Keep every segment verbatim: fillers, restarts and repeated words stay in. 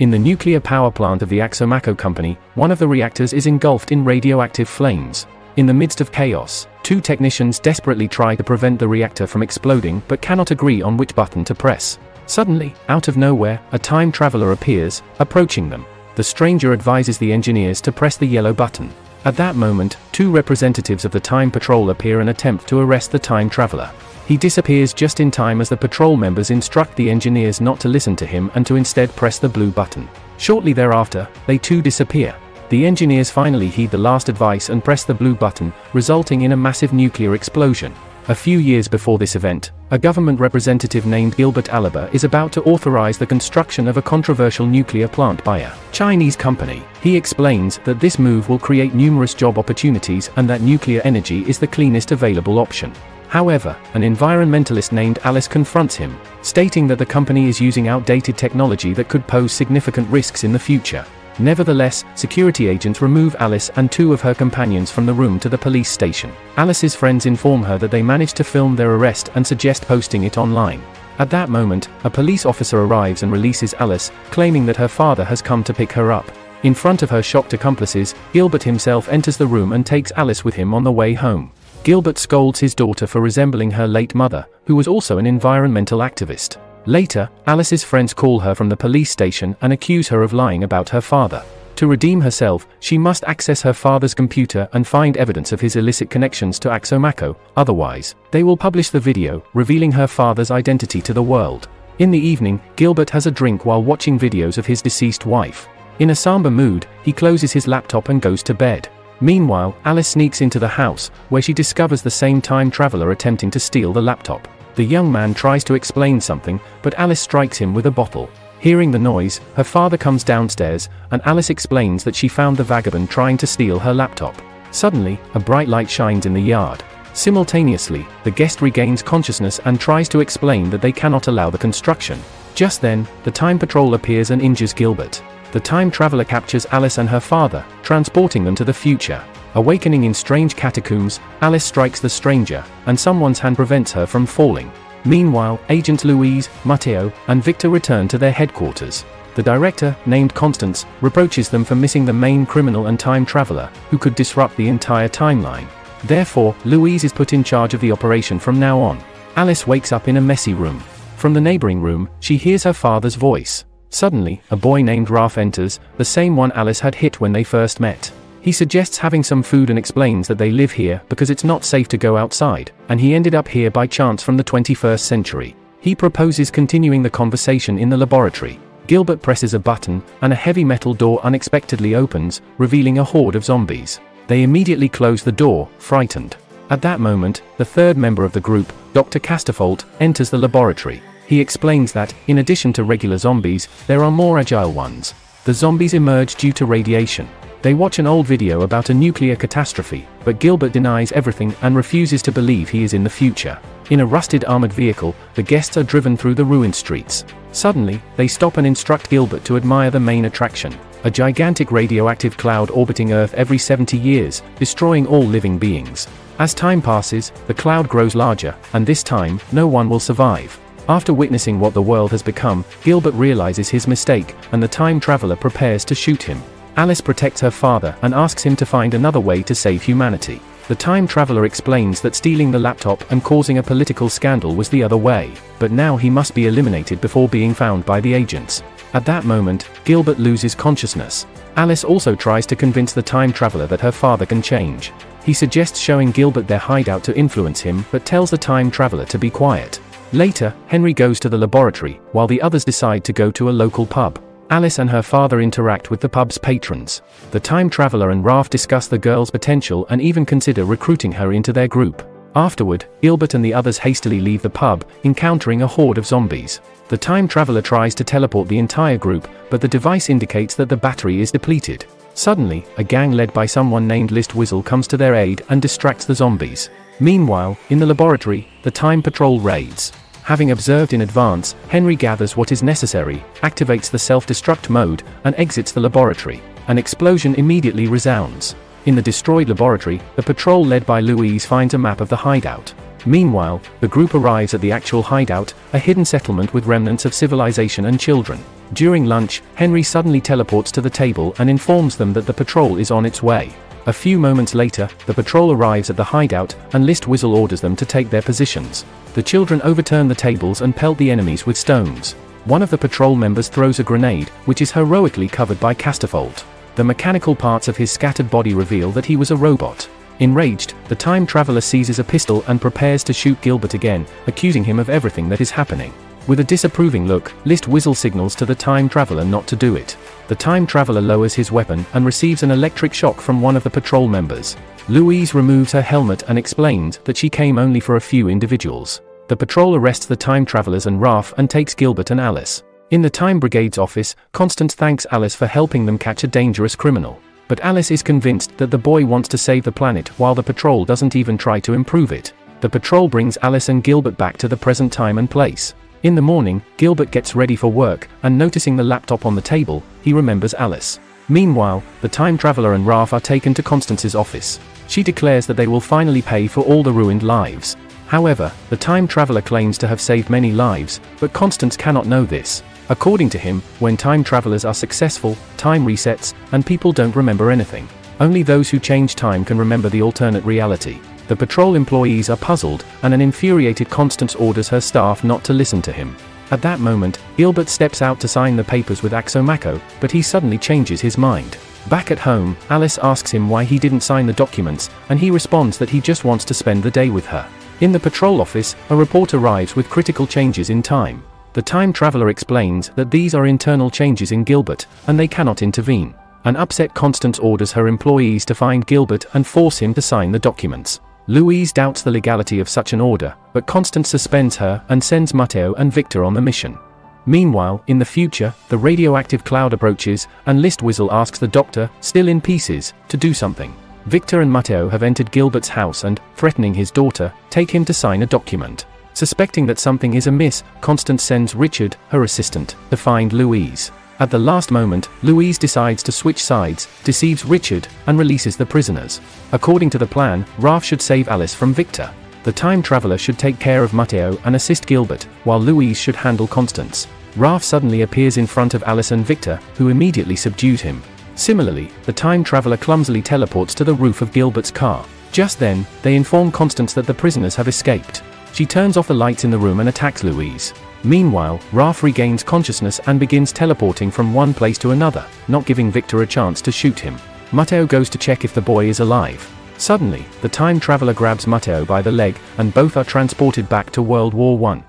In the nuclear power plant of the Axomaco company, one of the reactors is engulfed in radioactive flames. In the midst of chaos, two technicians desperately try to prevent the reactor from exploding but cannot agree on which button to press. Suddenly, out of nowhere, a time traveler appears, approaching them. The stranger advises the engineers to press the yellow button. At that moment, two representatives of the Time Patrol appear and attempt to arrest the time traveler. He disappears just in time as the patrol members instruct the engineers not to listen to him and to instead press the blue button. Shortly thereafter, they too disappear. The engineers finally heed the last advice and press the blue button, resulting in a massive nuclear explosion. A few years before this event, a government representative named Gilbert Alaba is about to authorize the construction of a controversial nuclear plant by a Chinese company. He explains that this move will create numerous job opportunities and that nuclear energy is the cleanest available option. However, an environmentalist named Alice confronts him, stating that the company is using outdated technology that could pose significant risks in the future. Nevertheless, security agents remove Alice and two of her companions from the room to the police station. Alice's friends inform her that they managed to film their arrest and suggest posting it online. At that moment, a police officer arrives and releases Alice, claiming that her father has come to pick her up. In front of her shocked accomplices, Gilbert himself enters the room and takes Alice with him on the way home. Gilbert scolds his daughter for resembling her late mother, who was also an environmental activist. Later, Alice's friends call her from the police station and accuse her of lying about her father. To redeem herself, she must access her father's computer and find evidence of his illicit connections to Axomaco, otherwise, they will publish the video, revealing her father's identity to the world. In the evening, Gilbert has a drink while watching videos of his deceased wife. In a somber mood, he closes his laptop and goes to bed. Meanwhile, Alice sneaks into the house, where she discovers the same time traveler attempting to steal the laptop. The young man tries to explain something, but Alice strikes him with a bottle. Hearing the noise, her father comes downstairs, and Alice explains that she found the vagabond trying to steal her laptop. Suddenly, a bright light shines in the yard. Simultaneously, the guest regains consciousness and tries to explain that they cannot allow the construction. Just then, the Time Patrol appears and injures Gilbert. The time traveler captures Alice and her father, transporting them to the future. Awakening in strange catacombs, Alice strikes the stranger, and someone's hand prevents her from falling. Meanwhile, agents Louise, Matteo, and Victor return to their headquarters. The director, named Constance, reproaches them for missing the main criminal and time traveler, who could disrupt the entire timeline. Therefore, Louise is put in charge of the operation from now on. Alice wakes up in a messy room. From the neighboring room, she hears her father's voice. Suddenly, a boy named Raf enters, the same one Alice had hit when they first met. He suggests having some food and explains that they live here because it's not safe to go outside, and he ended up here by chance from the twenty-first century. He proposes continuing the conversation in the laboratory. Gilbert presses a button, and a heavy metal door unexpectedly opens, revealing a horde of zombies. They immediately close the door, frightened. At that moment, the third member of the group, Doctor Castafold, enters the laboratory. He explains that, in addition to regular zombies, there are more agile ones. The zombies emerge due to radiation. They watch an old video about a nuclear catastrophe, but Gilbert denies everything and refuses to believe he is in the future. In a rusted armored vehicle, the guests are driven through the ruined streets. Suddenly, they stop and instruct Gilbert to admire the main attraction, a gigantic radioactive cloud orbiting Earth every seventy years, destroying all living beings. As time passes, the cloud grows larger, and this time, no one will survive. After witnessing what the world has become, Gilbert realizes his mistake, and the time traveler prepares to shoot him. Alice protects her father and asks him to find another way to save humanity. The time traveler explains that stealing the laptop and causing a political scandal was the other way, but now he must be eliminated before being found by the agents. At that moment, Gilbert loses consciousness. Alice also tries to convince the time traveler that her father can change. He suggests showing Gilbert their hideout to influence him, but tells the time traveler to be quiet. Later, Henry goes to the laboratory, while the others decide to go to a local pub. Alice and her father interact with the pub's patrons. The time traveler and Raf discuss the girl's potential and even consider recruiting her into their group. Afterward, Gilbert and the others hastily leave the pub, encountering a horde of zombies. The time traveler tries to teleport the entire group, but the device indicates that the battery is depleted. Suddenly, a gang led by someone named Listwizzle comes to their aid and distracts the zombies. Meanwhile, in the laboratory, the Time Patrol raids. Having observed in advance, Henry gathers what is necessary, activates the self-destruct mode, and exits the laboratory. An explosion immediately resounds. In the destroyed laboratory, the patrol led by Louise finds a map of the hideout. Meanwhile, the group arrives at the actual hideout, a hidden settlement with remnants of civilization and children. During lunch, Henry suddenly teleports to the table and informs them that the patrol is on its way. A few moments later, the patrol arrives at the hideout, and Listwizzle orders them to take their positions. The children overturn the tables and pelt the enemies with stones. One of the patrol members throws a grenade, which is heroically covered by Castafold. The mechanical parts of his scattered body reveal that he was a robot. Enraged, the time traveler seizes a pistol and prepares to shoot Gilbert again, accusing him of everything that is happening. With a disapproving look, Listwizzle signals to the time traveler not to do it. The time traveler lowers his weapon and receives an electric shock from one of the patrol members. Louise removes her helmet and explains that she came only for a few individuals. The patrol arrests the time travelers and Raf and takes Gilbert and Alice. In the Time Brigade's office, Constance thanks Alice for helping them catch a dangerous criminal. But Alice is convinced that the boy wants to save the planet while the patrol doesn't even try to improve it. The patrol brings Alice and Gilbert back to the present time and place. In the morning, Gilbert gets ready for work, and noticing the laptop on the table, he remembers Alice. Meanwhile, the time traveler and Raf are taken to Constance's office. She declares that they will finally pay for all the ruined lives. However, the time traveler claims to have saved many lives, but Constance cannot know this. According to him, when time travelers are successful, time resets, and people don't remember anything. Only those who change time can remember the alternate reality. The patrol employees are puzzled, and an infuriated Constance orders her staff not to listen to him. At that moment, Gilbert steps out to sign the papers with Axomaco, but he suddenly changes his mind. Back at home, Alice asks him why he didn't sign the documents, and he responds that he just wants to spend the day with her. In the patrol office, a report arrives with critical changes in time. The time traveler explains that these are internal changes in Gilbert, and they cannot intervene. An upset Constance orders her employees to find Gilbert and force him to sign the documents. Louise doubts the legality of such an order, but Constance suspends her and sends Matteo and Victor on the mission. Meanwhile, in the future, the radioactive cloud approaches, and Listwizzle asks the doctor, still in pieces, to do something. Victor and Matteo have entered Gilbert's house and, threatening his daughter, take him to sign a document. Suspecting that something is amiss, Constance sends Richard, her assistant, to find Louise. At the last moment, Louise decides to switch sides, deceives Richard, and releases the prisoners. According to the plan, Raf should save Alice from Victor. The time traveler should take care of Matteo and assist Gilbert, while Louise should handle Constance. Raf suddenly appears in front of Alice and Victor, who immediately subdued him. Similarly, the time traveler clumsily teleports to the roof of Gilbert's car. Just then, they inform Constance that the prisoners have escaped. She turns off the lights in the room and attacks Louise. Meanwhile, Raf regains consciousness and begins teleporting from one place to another, not giving Victor a chance to shoot him. Matteo goes to check if the boy is alive. Suddenly, the time traveler grabs Matteo by the leg, and both are transported back to World War One.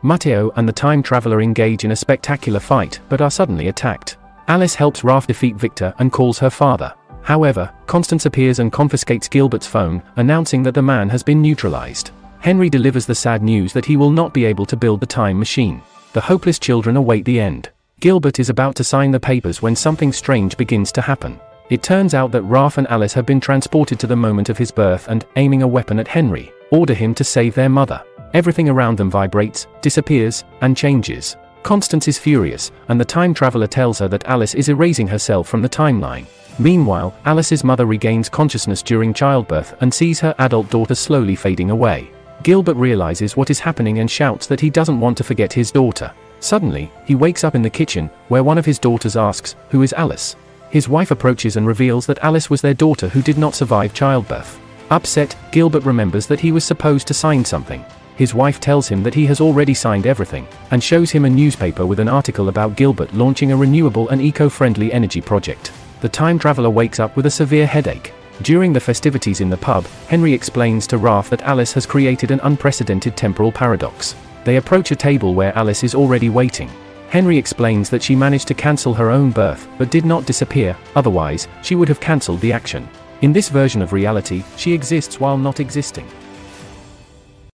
Matteo and the time traveler engage in a spectacular fight, but are suddenly attacked. Alice helps Raf defeat Victor and calls her father. However, Constance appears and confiscates Gilbert's phone, announcing that the man has been neutralized. Henry delivers the sad news that he will not be able to build the time machine. The hopeless children await the end. Gilbert is about to sign the papers when something strange begins to happen. It turns out that Raf and Alice have been transported to the moment of his birth and, aiming a weapon at Henry, order him to save their mother. Everything around them vibrates, disappears, and changes. Constance is furious, and the time traveler tells her that Alice is erasing herself from the timeline. Meanwhile, Alice's mother regains consciousness during childbirth and sees her adult daughter slowly fading away. Gilbert realizes what is happening and shouts that he doesn't want to forget his daughter. Suddenly, he wakes up in the kitchen, where one of his daughters asks, "Who is Alice?" His wife approaches and reveals that Alice was their daughter who did not survive childbirth. Upset, Gilbert remembers that he was supposed to sign something. His wife tells him that he has already signed everything, and shows him a newspaper with an article about Gilbert launching a renewable and eco-friendly energy project. The time traveler wakes up with a severe headache. During the festivities in the pub, Henry explains to Raf that Alice has created an unprecedented temporal paradox. They approach a table where Alice is already waiting. Henry explains that she managed to cancel her own birth, but did not disappear, otherwise, she would have cancelled the action. In this version of reality, she exists while not existing.